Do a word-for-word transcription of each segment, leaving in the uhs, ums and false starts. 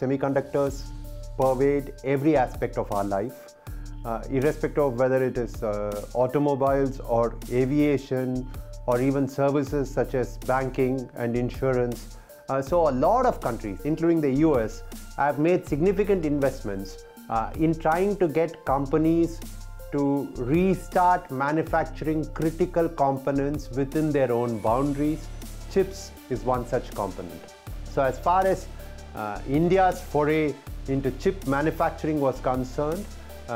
Semiconductors pervade every aspect of our life, uh, irrespective of whether it is uh, automobiles or aviation or even services such as banking and insurance. Uh, so a lot of countries, including the U S, have made significant investments uh, in trying to get companies to restart manufacturing critical components within their own boundaries. Chips is one such component. So as far as Uh, India's foray into chip manufacturing was concerned,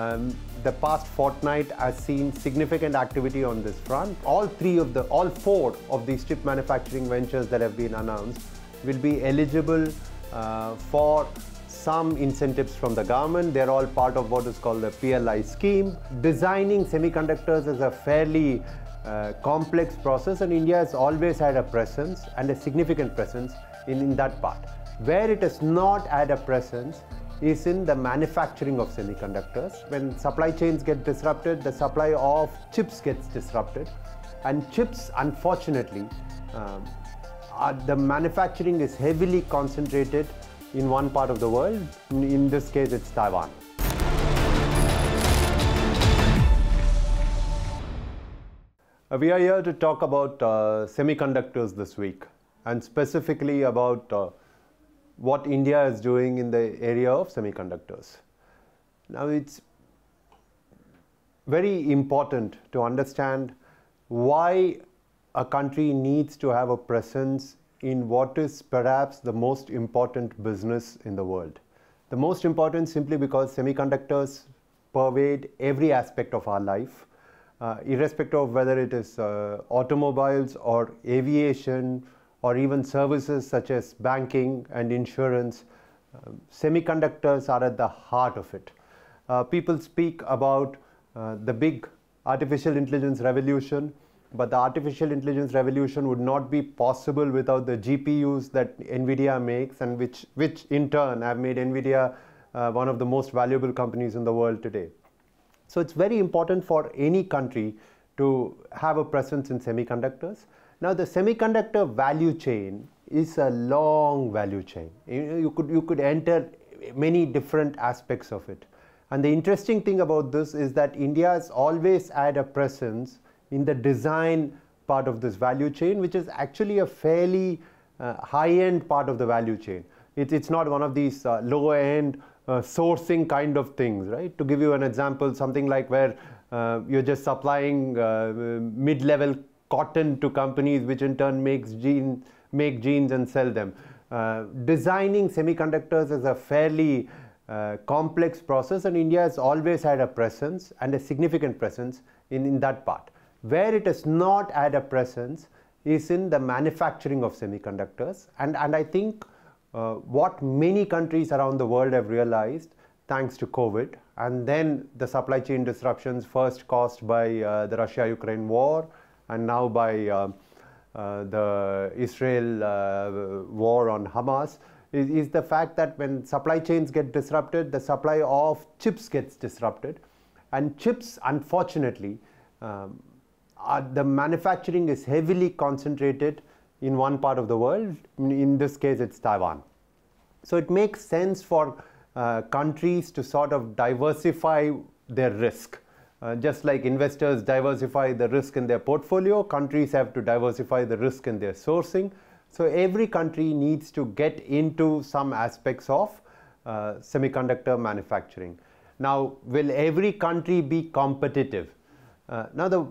um, the past fortnight has seen significant activity on this front. All three of the, all four of these chip manufacturing ventures that have been announced will be eligible uh, for some incentives from the government. They're all part of what is called the P L I scheme. Designing semiconductors is a fairly uh, complex process, and India has always had a presence and a significant presence in, in that part. Where it has not had a presence is in the manufacturing of semiconductors. When supply chains get disrupted, the supply of chips gets disrupted. And chips, unfortunately, um, are, the manufacturing is heavily concentrated in one part of the world. In, in this case, it's Taiwan. Uh, we are here to talk about uh, semiconductors this week, and specifically about uh, what India is doing in the area of semiconductors. Now, it's very important to understand why a country needs to have a presence in what is perhaps the most important business in the world. The most important simply because semiconductors pervade every aspect of our life, uh, irrespective of whether it is uh, automobiles or aviation, or even services such as banking and insurance. Um, semiconductors are at the heart of it. Uh, people speak about uh, the big artificial intelligence revolution, but the artificial intelligence revolution would not be possible without the G P Us that Nvidia makes, and which, which in turn have made Nvidia uh, one of the most valuable companies in the world today. So it's very important for any country to have a presence in semiconductors. Now, the semiconductor value chain is a long value chain. You know, you could, you could enter many different aspects of it. And the interesting thing about this is that India has always had a presence in the design part of this value chain, which is actually a fairly uh, high-end part of the value chain. It, it's not one of these uh, low-end uh, sourcing kind of things, right? To give you an example, something like where uh, you're just supplying uh, mid-level cotton to companies which in turn makes jeans, make jeans and sell them. Uh, designing semiconductors is a fairly uh, complex process, and India has always had a presence and a significant presence in, in that part. Where it has not had a presence is in the manufacturing of semiconductors, and, and I think uh, what many countries around the world have realized thanks to COVID, and then the supply chain disruptions first caused by uh, the Russia-Ukraine war, and now by uh, uh, the Israel uh, war on Hamas, is, is the fact that when supply chains get disrupted, the supply of chips gets disrupted. And chips, unfortunately, um, are, the manufacturing is heavily concentrated in one part of the world. In, in this case, it's Taiwan. So it makes sense for uh, countries to sort of diversify their risk. Uh, just like investors diversify the risk in their portfolio, countries have to diversify the risk in their sourcing. So every country needs to get into some aspects of uh, semiconductor manufacturing. Now, will every country be competitive? Uh, now, the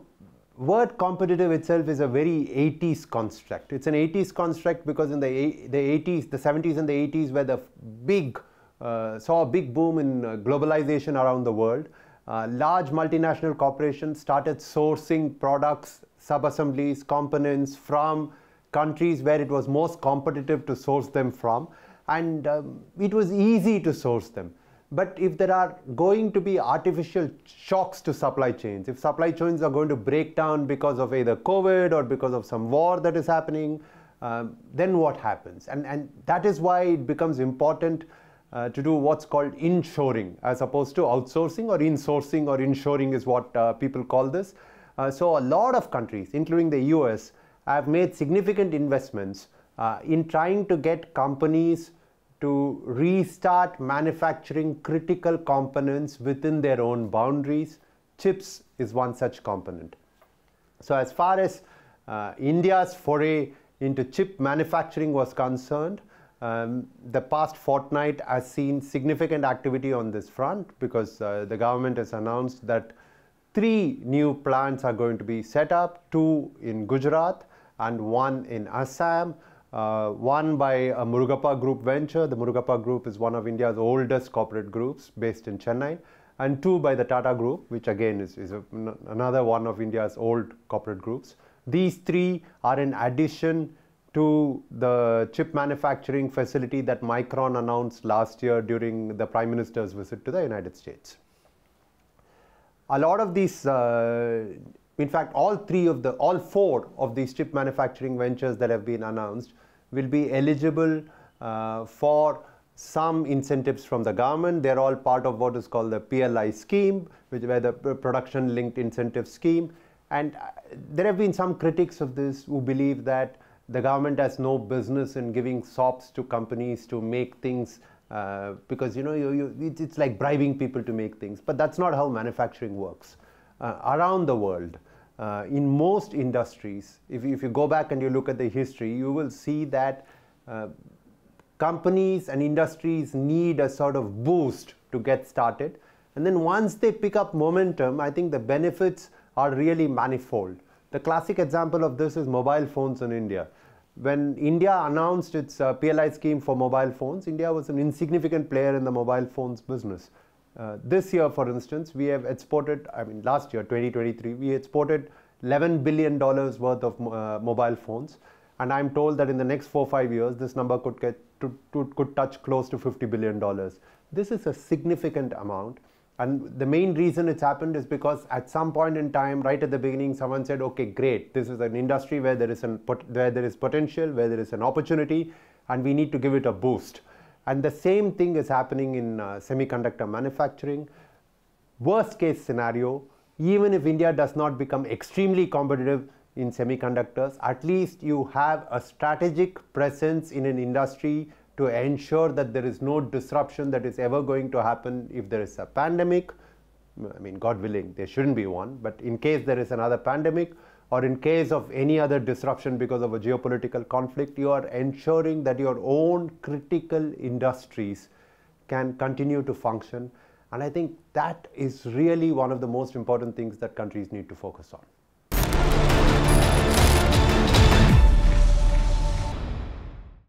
word competitive itself is a very eighties construct. It's an eighties construct because in the, the eighties, the seventies and the eighties were the big, uh, saw a big boom in uh, globalization around the world. Uh, large multinational corporations started sourcing products, sub-assemblies, components from countries where it was most competitive to source them from, and um, it was easy to source them. But if there are going to be artificial shocks to supply chains, if supply chains are going to break down because of either COVID or because of some war that is happening, um, then what happens? And, and that is why it becomes important Uh, to do what's called inshoring, as opposed to outsourcing or insourcing, or inshoring is what uh, people call this. Uh, so a lot of countries, including the U S, have made significant investments uh, in trying to get companies to restart manufacturing critical components within their own boundaries. Chips is one such component. So as far as uh, India's foray into chip manufacturing was concerned, um, the past fortnight has seen significant activity on this front, because uh, the government has announced that three new plants are going to be set up, two in Gujarat and one in Assam. Uh, one by a Murugappa Group venture. The Murugappa Group is one of India's oldest corporate groups based in Chennai, and two by the Tata Group, which again is, is a, n another one of India's old corporate groups. These three are in addition to the chip manufacturing facility that Micron announced last year during the Prime Minister's visit to the United States. A lot of these uh, In fact, all three of the, all four of these chip manufacturing ventures that have been announced will be eligible uh, for some incentives from the government. They're all part of what is called the P L I scheme, which where the production linked incentive scheme. And uh, there have been some critics of this who believe that the government has no business in giving sops to companies to make things, uh, because you know you, you, it's like bribing people to make things. But that's not how manufacturing works uh, around the world. Uh, in most industries, if you, if you go back and you look at the history, you will see that uh, companies and industries need a sort of boost to get started. And then once they pick up momentum, I think the benefits are really manifold. The classic example of this is mobile phones in India. When India announced its uh, P L I scheme for mobile phones, India was an insignificant player in the mobile phones business. Uh, this year, for instance, we have exported, I mean last year, twenty twenty-three, we exported eleven billion dollars worth of uh, mobile phones. And I'm told that in the next four, five years, this number could, get to, to, could touch close to fifty billion dollars. This is a significant amount. And the main reason it's happened is because at some point in time, right at the beginning, someone said, okay, great, this is an industry where there is, an, where there is potential, where there is an opportunity, and we need to give it a boost. And the same thing is happening in uh, semiconductor manufacturing. Worst case scenario, even if India does not become extremely competitive in semiconductors, at least you have a strategic presence in an industry to ensure that there is no disruption that is ever going to happen if there is a pandemic. I mean, God willing, there shouldn't be one, but in case there is another pandemic, or in case of any other disruption because of a geopolitical conflict, you are ensuring that your own critical industries can continue to function. And I think that is really one of the most important things that countries need to focus on.